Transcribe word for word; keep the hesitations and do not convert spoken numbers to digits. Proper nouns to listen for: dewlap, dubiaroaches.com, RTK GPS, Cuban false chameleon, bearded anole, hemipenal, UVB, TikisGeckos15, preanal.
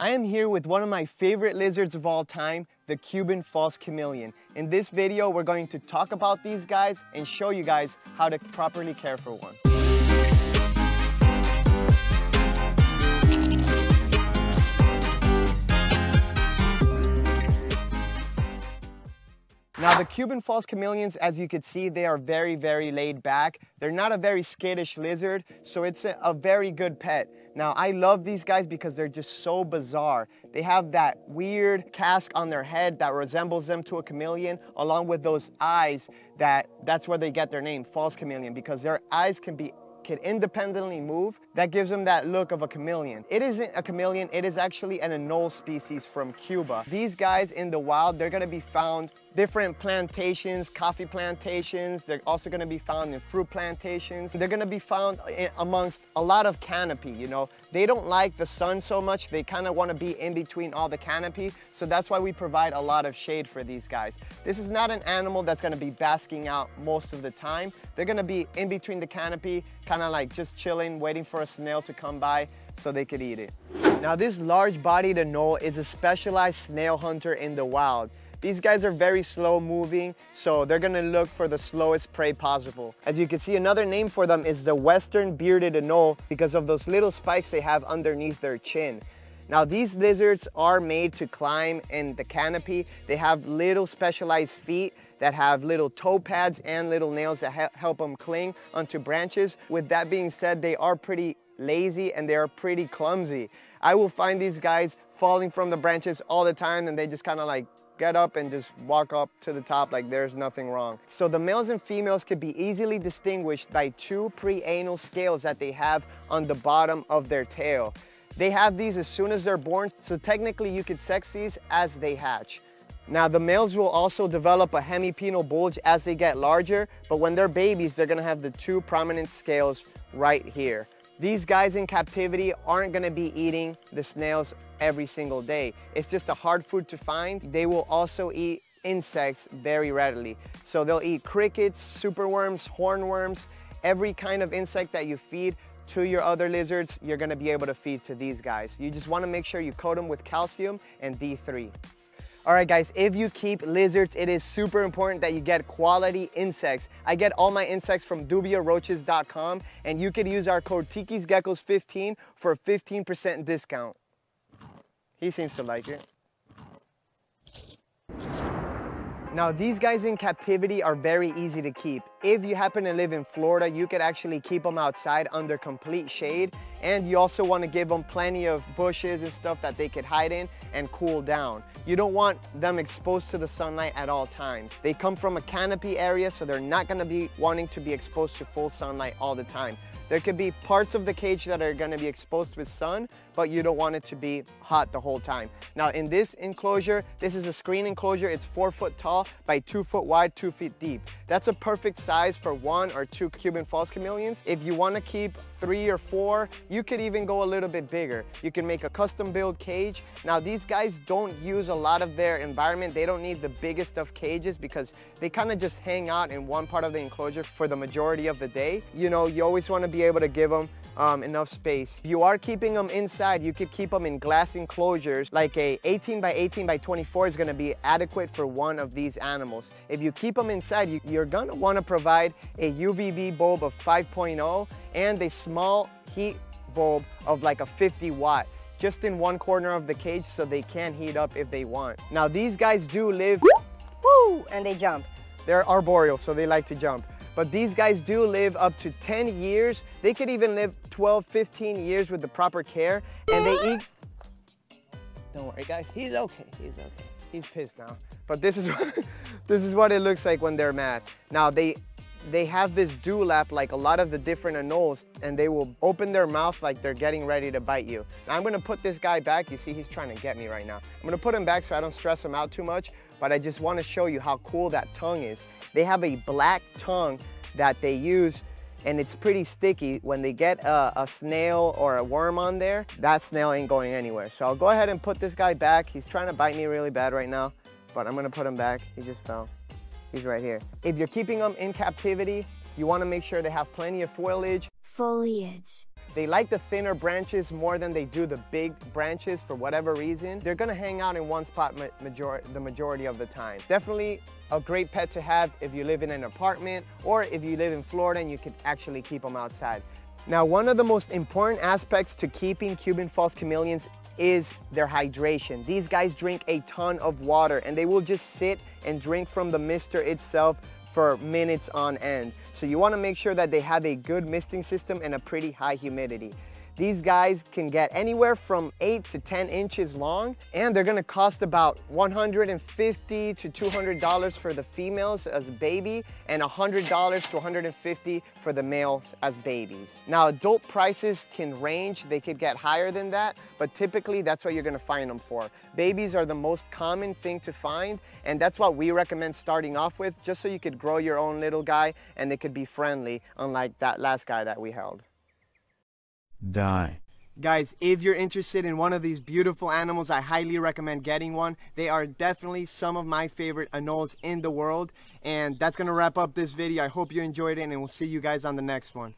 I am here with one of my favorite lizards of all time, the Cuban false chameleon. In this video, we're going to talk about these guys and show you guys how to properly care for one. Now the Cuban false chameleons, as you can see, they are very, very laid back. They're not a very skittish lizard, so it's a, a very good pet. Now I love these guys because they're just so bizarre. They have that weird casque on their head that resembles them to a chameleon, along with those eyes that, that's where they get their name, false chameleon, because their eyes can be can independently move. That gives them that look of a chameleon. It isn't a chameleon, it is actually an anole species from Cuba. These guys in the wild, they're gonna be found different plantations, coffee plantations. They're also gonna be found in fruit plantations. They're gonna be found in, amongst a lot of canopy, you know. They don't like the sun so much. They kind of wanna be in between all the canopy. So that's why we provide a lot of shade for these guys. This is not an animal that's gonna be basking out most of the time. They're gonna be in between the canopy, kind of like just chilling, waiting for a snail to come by so they could eat it. Now this large-bodied anole is a specialized snail hunter in the wild. These guys are very slow moving, so they're gonna look for the slowest prey possible. As you can see, another name for them is the Western bearded anole because of those little spikes they have underneath their chin. Now these lizards are made to climb in the canopy. They have little specialized feet that have little toe pads and little nails that help them cling onto branches. With that being said, they are pretty lazy and they are pretty clumsy. I will find these guys falling from the branches all the time and they just kind of like get up and just walk up to the top like there's nothing wrong. So the males and females could be easily distinguished by two preanal scales that they have on the bottom of their tail. They have these as soon as they're born, so technically you could sex these as they hatch. Now the males will also develop a hemipenal bulge as they get larger, but when they're babies, they're gonna have the two prominent scales right here. These guys in captivity aren't gonna be eating the snails every single day. It's just a hard food to find. They will also eat insects very readily. So they'll eat crickets, superworms, hornworms, every kind of insect that you feed to your other lizards, you're gonna be able to feed to these guys. You just wanna make sure you coat them with calcium and D three. All right guys, if you keep lizards, it is super important that you get quality insects. I get all my insects from dubia roaches dot com and you can use our code Tikis Geckos fifteen for a fifteen percent discount. He seems to like it. Now these guys in captivity are very easy to keep. If you happen to live in Florida, you could actually keep them outside under complete shade, and you also want to give them plenty of bushes and stuff that they could hide in and cool down. You don't want them exposed to the sunlight at all times. They come from a canopy area, so they're not going to be wanting to be exposed to full sunlight all the time. There could be parts of the cage that are gonna be exposed with sun, but you don't want it to be hot the whole time. Now in this enclosure, this is a screen enclosure. It's four foot tall by two foot wide, two feet deep. That's a perfect size for one or two Cuban false chameleons. If you wanna keep three or four, you could even go a little bit bigger. You can make a custom built cage. Now these guys don't use a lot of their environment. They don't need the biggest of cages because they kind of just hang out in one part of the enclosure for the majority of the day. You know, you always want to be able to give them um, enough space. If you are keeping them inside, you could keep them in glass enclosures. Like a eighteen by eighteen by twenty-four is going to be adequate for one of these animals. If you keep them inside, you, you're going to want to provide a U V B bulb of five point oh and a small heat bulb of like a fifty watt just in one corner of the cage so they can heat up if they want. Now these guys do live, woo, and they jump. They're arboreal, so they like to jump. But these guys do live up to ten years. They could even live twelve, fifteen years with the proper care, and they eat. Don't worry guys, he's okay, he's okay. He's pissed now. But this is what, this is what it looks like when they're mad. Now they They have this dewlap like a lot of the different anoles, and they will open their mouth like they're getting ready to bite you. Now I'm gonna put this guy back. You see, he's trying to get me right now. I'm gonna put him back so I don't stress him out too much, but I just wanna show you how cool that tongue is. They have a black tongue that they use, and it's pretty sticky. When they get a, a snail or a worm on there, that snail ain't going anywhere. So I'll go ahead and put this guy back. He's trying to bite me really bad right now, but I'm gonna put him back. He just fell. He's right here. If you're keeping them in captivity, you want to make sure they have plenty of foliage. Foliage. They like the thinner branches more than they do the big branches for whatever reason. They're gonna hang out in one spot ma major the majority of the time. Definitely a great pet to have if you live in an apartment or if you live in Florida and you can actually keep them outside. Now, one of the most important aspects to keeping Cuban false chameleons is their hydration. These guys drink a ton of water and they will just sit and drink from the mister itself for minutes on end. So you want to make sure that they have a good misting system and a pretty high humidity. These guys can get anywhere from eight to ten inches long, and they're gonna cost about one hundred fifty to two hundred dollars for the females as a baby and one hundred to one hundred fifty dollars for the males as babies. Now, adult prices can range. They could get higher than that, but typically that's what you're gonna find them for. Babies are the most common thing to find, and that's what we recommend starting off with, just so you could grow your own little guy and they could be friendly, unlike that last guy that we held. Die. Guys, if you're interested in one of these beautiful animals, I highly recommend getting one. They are definitely some of my favorite anoles in the world. And that's going to wrap up this video. I hope you enjoyed it, and we'll see you guys on the next one.